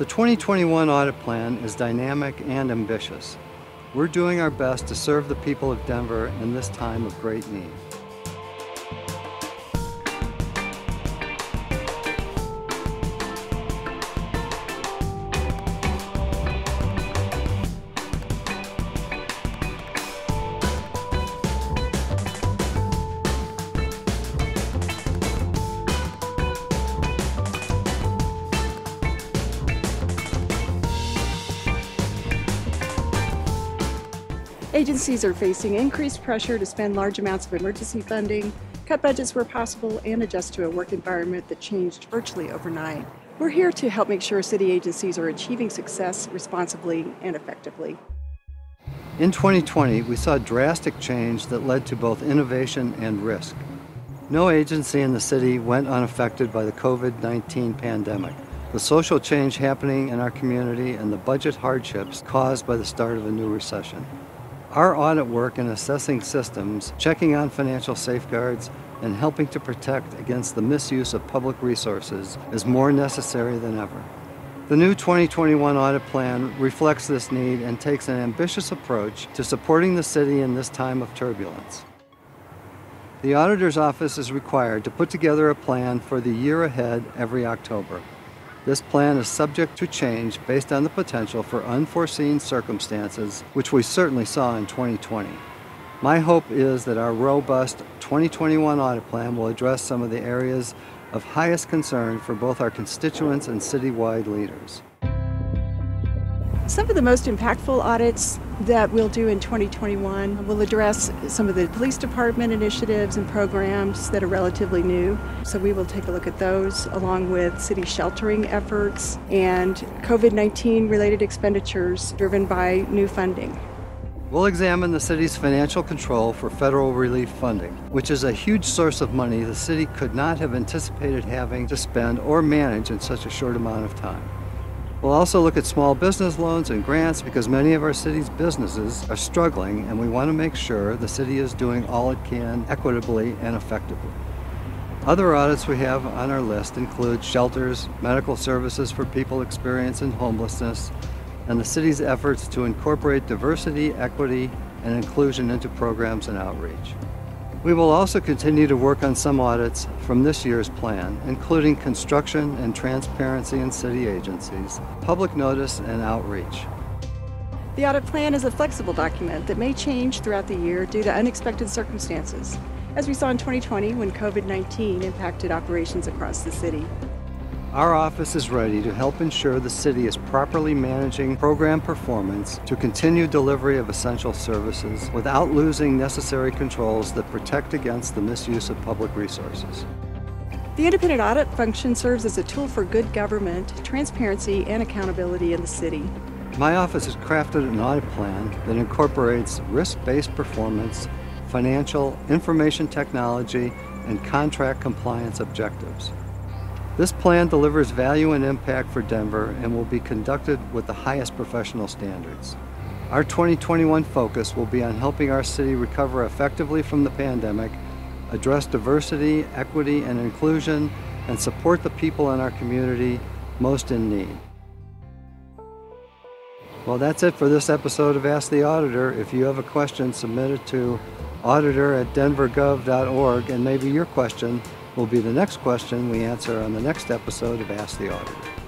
The 2021 audit plan is dynamic and ambitious. We're doing our best to serve the people of Denver in this time of great need. Agencies are facing increased pressure to spend large amounts of emergency funding, cut budgets where possible, and adjust to a work environment that changed virtually overnight. We're here to help make sure city agencies are achieving success responsibly and effectively. In 2020, we saw drastic change that led to both innovation and risk. No agency in the city went unaffected by the COVID-19 pandemic, the social change happening in our community, and the budget hardships caused by the start of a new recession. Our audit work in assessing systems, checking on financial safeguards, and helping to protect against the misuse of public resources is more necessary than ever. The new 2021 audit plan reflects this need and takes an ambitious approach to supporting the city in this time of turbulence. The Auditor's Office is required to put together a plan for the year ahead every October. This plan is subject to change based on the potential for unforeseen circumstances, which we certainly saw in 2020. My hope is that our robust 2021 audit plan will address some of the areas of highest concern for both our constituents and citywide leaders. Some of the most impactful audits that we'll do in 2021 will address some of the police department initiatives and programs that are relatively new. So we will take a look at those along with city sheltering efforts and COVID-19 related expenditures driven by new funding. We'll examine the city's financial control for federal relief funding, which is a huge source of money the city could not have anticipated having to spend or manage in such a short amount of time. We'll also look at small business loans and grants because many of our city's businesses are struggling and we want to make sure the city is doing all it can equitably and effectively. Other audits we have on our list include shelters, medical services for people experiencing homelessness, and the city's efforts to incorporate diversity, equity, and inclusion into programs and outreach. We will also continue to work on some audits from this year's plan, including construction and transparency in city agencies, public notice, and outreach. The audit plan is a flexible document that may change throughout the year due to unexpected circumstances, as we saw in 2020 when COVID-19 impacted operations across the city. Our office is ready to help ensure the city is properly managing program performance to continue delivery of essential services without losing necessary controls that protect against the misuse of public resources. The independent audit function serves as a tool for good government, transparency, and accountability in the city. My office has crafted an audit plan that incorporates risk-based performance, financial, information technology, and contract compliance objectives. This plan delivers value and impact for Denver and will be conducted with the highest professional standards. Our 2021 focus will be on helping our city recover effectively from the pandemic, address diversity, equity, and inclusion, and support the people in our community most in need. Well, that's it for this episode of Ask the Auditor. If you have a question, submit it to auditor@denvergov.org, and maybe your question will be the next question we answer on the next episode of Ask the Auditor.